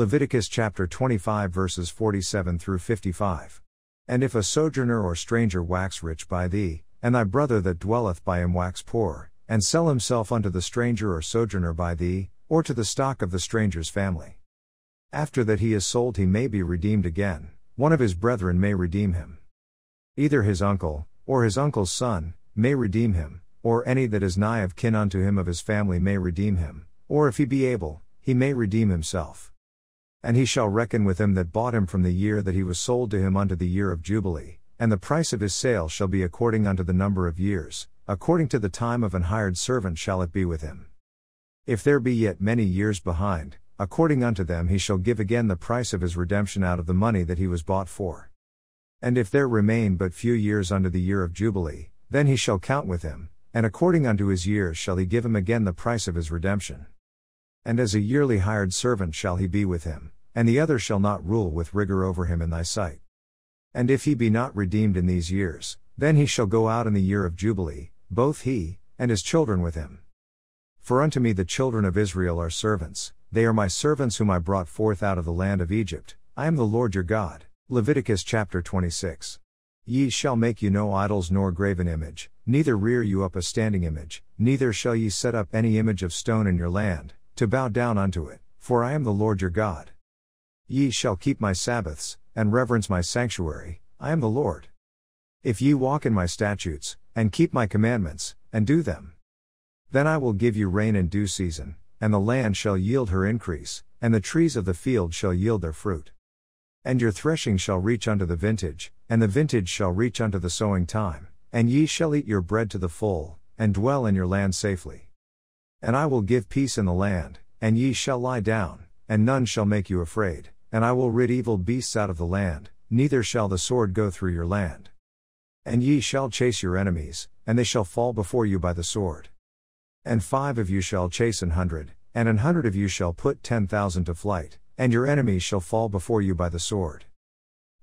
Leviticus chapter 25 verses 47 through 55. And if a sojourner or stranger wax rich by thee, and thy brother that dwelleth by him wax poor, and sell himself unto the stranger or sojourner by thee, or to the stock of the stranger's family. After that he is sold, he may be redeemed again, one of his brethren may redeem him. Either his uncle, or his uncle's son, may redeem him, or any that is nigh of kin unto him of his family may redeem him, or if he be able, he may redeem himself. And he shall reckon with him that bought him from the year that he was sold to him unto the year of Jubilee, and the price of his sale shall be according unto the number of years, according to the time of an hired servant shall it be with him. If there be yet many years behind, according unto them he shall give again the price of his redemption out of the money that he was bought for. And if there remain but few years unto the year of Jubilee, then he shall count with him, and according unto his years shall he give him again the price of his redemption. And as a yearly hired servant shall he be with him, and the other shall not rule with rigor over him in thy sight. And if he be not redeemed in these years, then he shall go out in the year of Jubilee, both he, and his children with him. For unto me the children of Israel are servants, they are my servants whom I brought forth out of the land of Egypt, I am the Lord your God. Leviticus chapter 26. Ye shall make you no idols nor graven image, neither rear you up a standing image, neither shall ye set up any image of stone in your land, to bow down unto it, for I am the Lord your God. Ye shall keep my Sabbaths, and reverence my sanctuary, I am the Lord. If ye walk in my statutes, and keep my commandments, and do them, then I will give you rain in due season, and the land shall yield her increase, and the trees of the field shall yield their fruit. And your threshing shall reach unto the vintage, and the vintage shall reach unto the sowing time, and ye shall eat your bread to the full, and dwell in your land safely. And I will give peace in the land, and ye shall lie down, and none shall make you afraid, and I will rid evil beasts out of the land, neither shall the sword go through your land. And ye shall chase your enemies, and they shall fall before you by the sword. And 5 of you shall chase 100, and 100 of you shall put 10,000 to flight, and your enemies shall fall before you by the sword.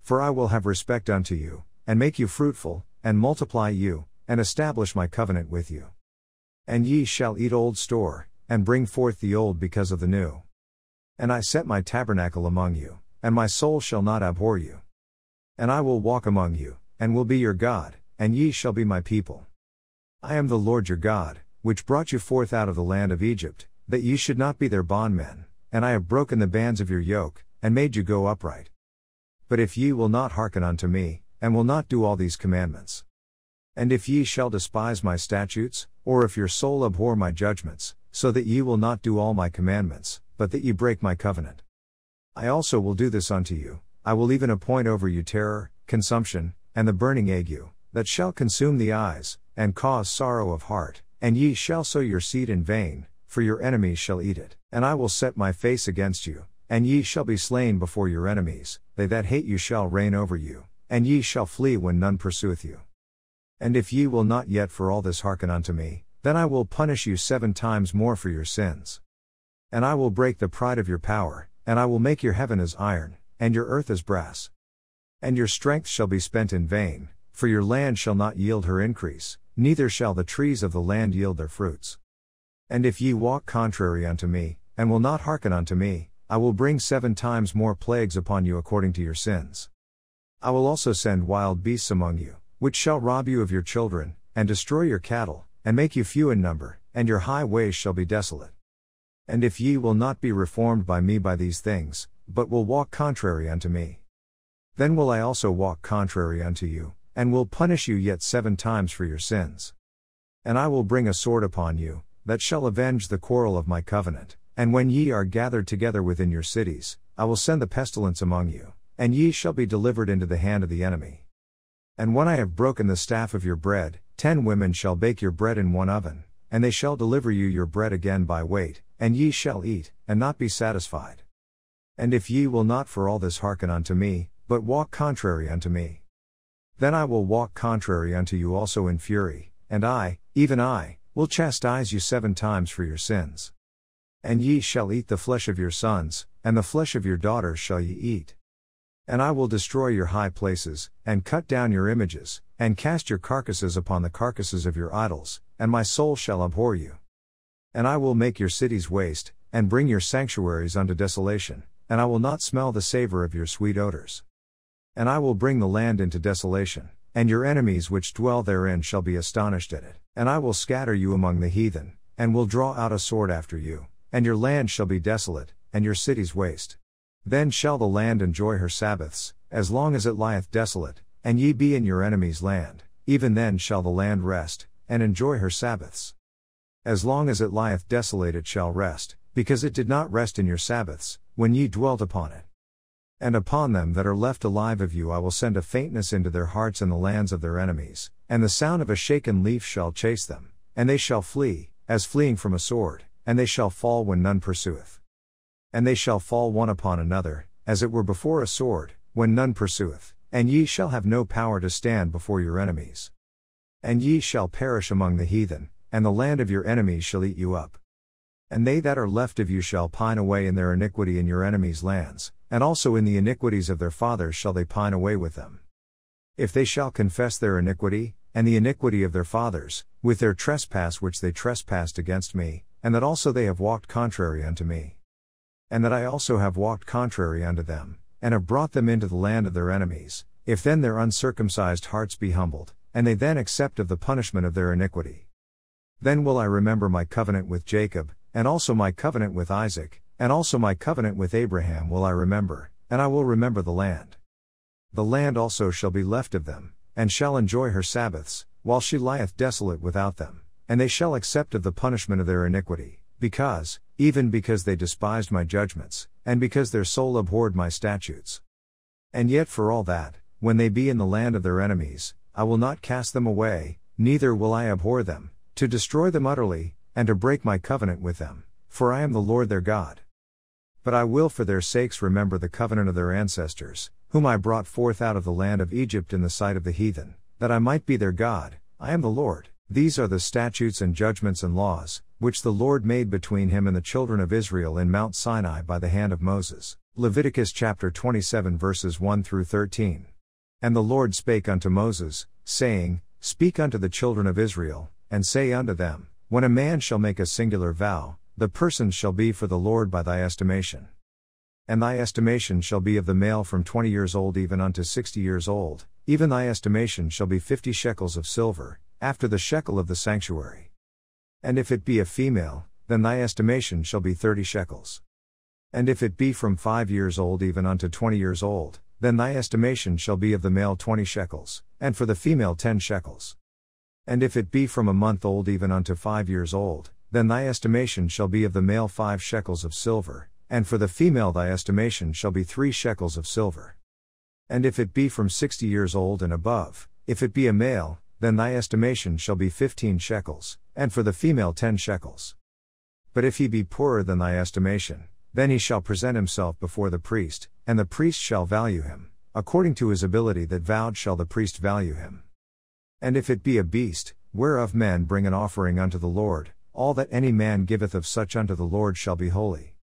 For I will have respect unto you, and make you fruitful, and multiply you, and establish my covenant with you. And ye shall eat old store, and bring forth the old because of the new. And I set my tabernacle among you, and my soul shall not abhor you. And I will walk among you, and will be your God, and ye shall be my people. I am the Lord your God, which brought you forth out of the land of Egypt, that ye should not be their bondmen, and I have broken the bands of your yoke, and made you go upright. But if ye will not hearken unto me, and will not do all these commandments, and if ye shall despise my statutes, or if your soul abhor my judgments, so that ye will not do all my commandments, but that ye break my covenant, I also will do this unto you, I will even appoint over you terror, consumption, and the burning ague, that shall consume the eyes, and cause sorrow of heart, and ye shall sow your seed in vain, for your enemies shall eat it. And I will set my face against you, and ye shall be slain before your enemies, they that hate you shall reign over you, and ye shall flee when none pursueth you. And if ye will not yet for all this hearken unto me, then I will punish you 7 times more for your sins. And I will break the pride of your power, and I will make your heaven as iron, and your earth as brass. And your strength shall be spent in vain, for your land shall not yield her increase, neither shall the trees of the land yield their fruits. And if ye walk contrary unto me, and will not hearken unto me, I will bring 7 times more plagues upon you according to your sins. I will also send wild beasts among you, which shall rob you of your children, and destroy your cattle, and make you few in number, and your highways shall be desolate. And if ye will not be reformed by me by these things, but will walk contrary unto me, then will I also walk contrary unto you, and will punish you yet 7 times for your sins. And I will bring a sword upon you, that shall avenge the quarrel of my covenant, and when ye are gathered together within your cities, I will send the pestilence among you, and ye shall be delivered into the hand of the enemy. And when I have broken the staff of your bread, 10 women shall bake your bread in one oven, and they shall deliver you your bread again by weight, and ye shall eat, and not be satisfied. And if ye will not for all this hearken unto me, but walk contrary unto me, then I will walk contrary unto you also in fury, and I, even I, will chastise you 7 times for your sins. And ye shall eat the flesh of your sons, and the flesh of your daughters shall ye eat. And I will destroy your high places, and cut down your images, and cast your carcasses upon the carcasses of your idols, and my soul shall abhor you. And I will make your cities waste, and bring your sanctuaries unto desolation, and I will not smell the savor of your sweet odors. And I will bring the land into desolation, and your enemies which dwell therein shall be astonished at it. And I will scatter you among the heathen, and will draw out a sword after you, and your land shall be desolate, and your cities waste. Then shall the land enjoy her Sabbaths, as long as it lieth desolate, and ye be in your enemy's land, even then shall the land rest, and enjoy her Sabbaths. As long as it lieth desolate it shall rest, because it did not rest in your Sabbaths, when ye dwelt upon it. And upon them that are left alive of you I will send a faintness into their hearts and the lands of their enemies, and the sound of a shaken leaf shall chase them, and they shall flee, as fleeing from a sword, and they shall fall when none pursueth. And they shall fall one upon another, as it were before a sword, when none pursueth, and ye shall have no power to stand before your enemies. And ye shall perish among the heathen, and the land of your enemies shall eat you up. And they that are left of you shall pine away in their iniquity in your enemies' lands, and also in the iniquities of their fathers shall they pine away with them. If they shall confess their iniquity, and the iniquity of their fathers, with their trespass which they trespassed against me, and that also they have walked contrary unto me. And that I also have walked contrary unto them, and have brought them into the land of their enemies, if then their uncircumcised hearts be humbled, and they then accept of the punishment of their iniquity. Then will I remember my covenant with Jacob, and also my covenant with Isaac, and also my covenant with Abraham will I remember, and I will remember the land. The land also shall be left of them, and shall enjoy her Sabbaths, while she lieth desolate without them, and they shall accept of the punishment of their iniquity, because, even because they despised my judgments, and because their soul abhorred my statutes. And yet for all that, when they be in the land of their enemies, I will not cast them away, neither will I abhor them, to destroy them utterly, and to break my covenant with them, for I am the Lord their God. But I will for their sakes remember the covenant of their ancestors, whom I brought forth out of the land of Egypt in the sight of the heathen, that I might be their God, I am the Lord. These are the statutes and judgments and laws, which the Lord made between him and the children of Israel in Mount Sinai by the hand of Moses. Leviticus chapter 27 verses 1 through 13. And the Lord spake unto Moses, saying, Speak unto the children of Israel, and say unto them, When a man shall make a singular vow, the person shall be for the Lord by thy estimation. And thy estimation shall be of the male from 20 years old even unto 60 years old, even thy estimation shall be 50 shekels of silver, after the shekel of the sanctuary. And if it be a female, then thy estimation shall be 30 shekels. And if it be from 5 years old even unto 20 years old, then thy estimation shall be of the male 20 shekels, and for the female 10 shekels. And if it be from a month old even unto 5 years old, then thy estimation shall be of the male 5 shekels of silver, and for the female thy estimation shall be 3 shekels of silver. And if it be from 60 years old and above, if it be a male, then thy estimation shall be 15 shekels, and for the female 10 shekels. But if he be poorer than thy estimation, then he shall present himself before the priest, and the priest shall value him, according to his ability that vowed shall the priest value him. And if it be a beast, whereof men bring an offering unto the Lord, all that any man giveth of such unto the Lord shall be holy.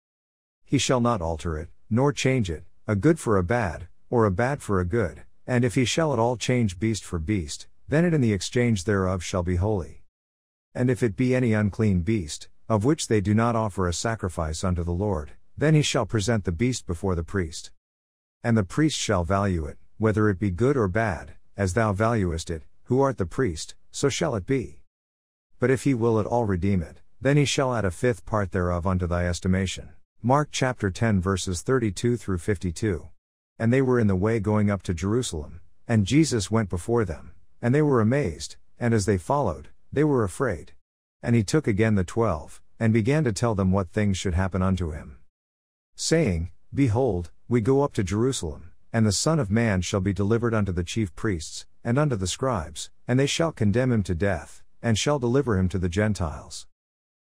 He shall not alter it, nor change it, a good for a bad, or a bad for a good, and if he shall at all change beast for beast, then it in the exchange thereof shall be holy. And if it be any unclean beast, of which they do not offer a sacrifice unto the Lord, then he shall present the beast before the priest. And the priest shall value it, whether it be good or bad, as thou valuest it, who art the priest, so shall it be. But if he will at all redeem it, then he shall add a fifth part thereof unto thy estimation. Mark chapter 10 verses 32 through 52. And they were in the way going up to Jerusalem, and Jesus went before them, and they were amazed, and as they followed, they were afraid. And he took again the 12, and began to tell them what things should happen unto him, saying, Behold, we go up to Jerusalem, and the Son of Man shall be delivered unto the chief priests, and unto the scribes, and they shall condemn him to death, and shall deliver him to the Gentiles.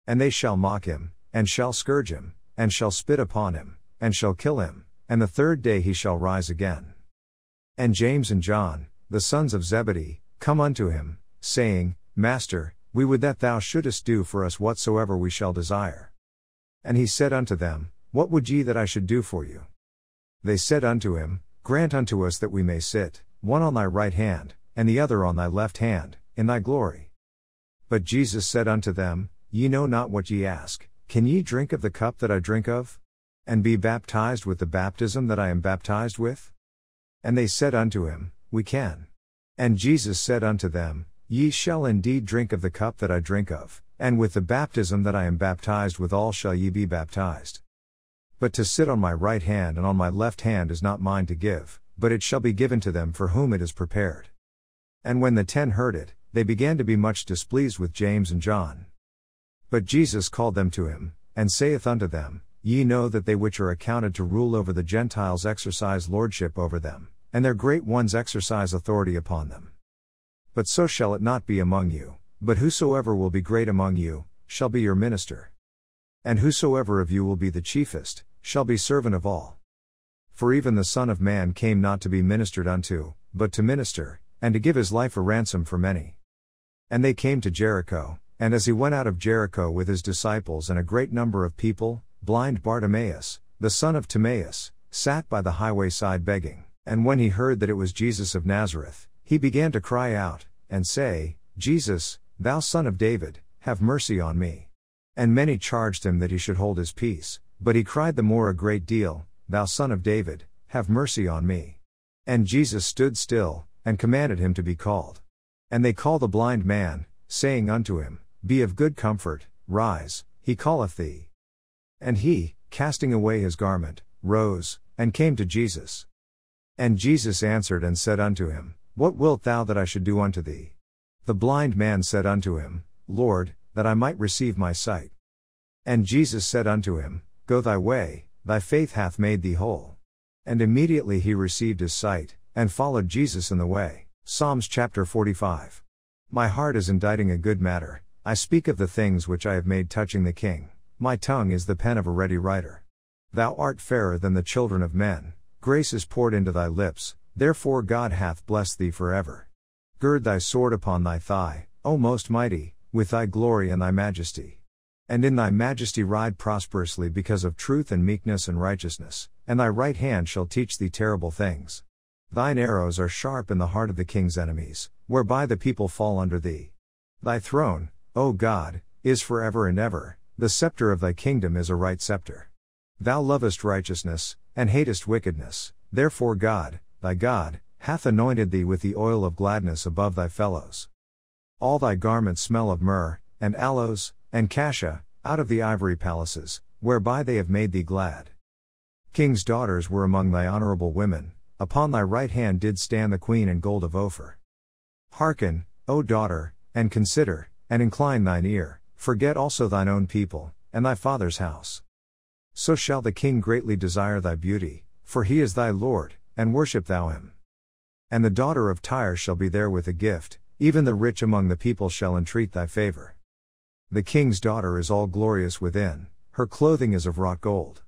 And they shall mock him, and shall scourge him, and shall spit upon him, and shall kill him, and the third day he shall rise again. And James and John, the sons of Zebedee, come unto him, saying, Master, we would that thou shouldest do for us whatsoever we shall desire. And he said unto them, What would ye that I should do for you? They said unto him, Grant unto us that we may sit, one on thy right hand, and the other on thy left hand, in thy glory. But Jesus said unto them, Ye know not what ye ask. Can ye drink of the cup that I drink of? and be baptized with the baptism that I am baptized with? And they said unto him, We can. And Jesus said unto them, Ye shall indeed drink of the cup that I drink of, and with the baptism that I am baptized withal shall ye be baptized. But to sit on my right hand and on my left hand is not mine to give, but it shall be given to them for whom it is prepared. And when the ten heard it, they began to be much displeased with James and John. But Jesus called them to him, and saith unto them, Ye know that they which are accounted to rule over the Gentiles exercise lordship over them, and their great ones exercise authority upon them. But so shall it not be among you, but whosoever will be great among you, shall be your minister. And whosoever of you will be the chiefest, shall be servant of all. For even the Son of Man came not to be ministered unto, but to minister, and to give his life a ransom for many. And they came to Jericho, and as he went out of Jericho with his disciples and a great number of people, blind Bartimaeus, the son of Timaeus, sat by the highway side begging. And when he heard that it was Jesus of Nazareth, he began to cry out, and say, Jesus, thou Son of David, have mercy on me. And many charged him that he should hold his peace, but he cried the more a great deal, Thou Son of David, have mercy on me. And Jesus stood still, and commanded him to be called. And they call the blind man, saying unto him, Be of good comfort, rise, he calleth thee. And he, casting away his garment, rose, and came to Jesus. And Jesus answered and said unto him, What wilt thou that I should do unto thee? The blind man said unto him, Lord, that I might receive my sight. And Jesus said unto him, Go thy way, thy faith hath made thee whole. And immediately he received his sight, and followed Jesus in the way. Psalms chapter 45. My heart is inditing a good matter, I speak of the things which I have made touching the King, my tongue is the pen of a ready writer. Thou art fairer than the children of men, grace is poured into thy lips, therefore God hath blessed thee forever. Gird thy sword upon thy thigh, O Most Mighty, with thy glory and thy majesty. And in thy majesty ride prosperously because of truth and meekness and righteousness, and thy right hand shall teach thee terrible things. Thine arrows are sharp in the heart of the king's enemies, whereby the people fall under thee. Thy throne, O God, is forever and ever, the scepter of thy kingdom is a right scepter. Thou lovest righteousness, and hatest wickedness, therefore God, thy God, hath anointed thee with the oil of gladness above thy fellows. All thy garments smell of myrrh, and aloes, and cassia, out of the ivory palaces, whereby they have made thee glad. King's daughters were among thy honourable women, upon thy right hand did stand the queen in gold of Ophir. Hearken, O daughter, and consider, and incline thine ear, forget also thine own people, and thy father's house. So shall the king greatly desire thy beauty, for he is thy Lord, and worship thou him. And the daughter of Tyre shall be there with a gift, even the rich among the people shall entreat thy favour. The king's daughter is all glorious within, her clothing is of wrought gold.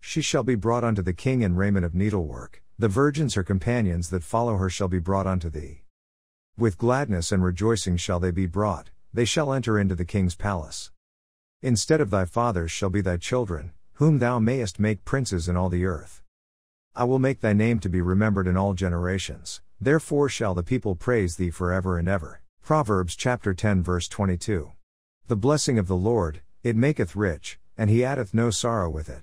She shall be brought unto the king in raiment of needlework, the virgins her companions that follow her shall be brought unto thee. With gladness and rejoicing shall they be brought, they shall enter into the king's palace. Instead of thy fathers shall be thy children, whom thou mayest make princes in all the earth. I will make thy name to be remembered in all generations, therefore shall the people praise thee forever and ever. Proverbs chapter 10 verse 22. The blessing of the Lord, it maketh rich, and he addeth no sorrow with it.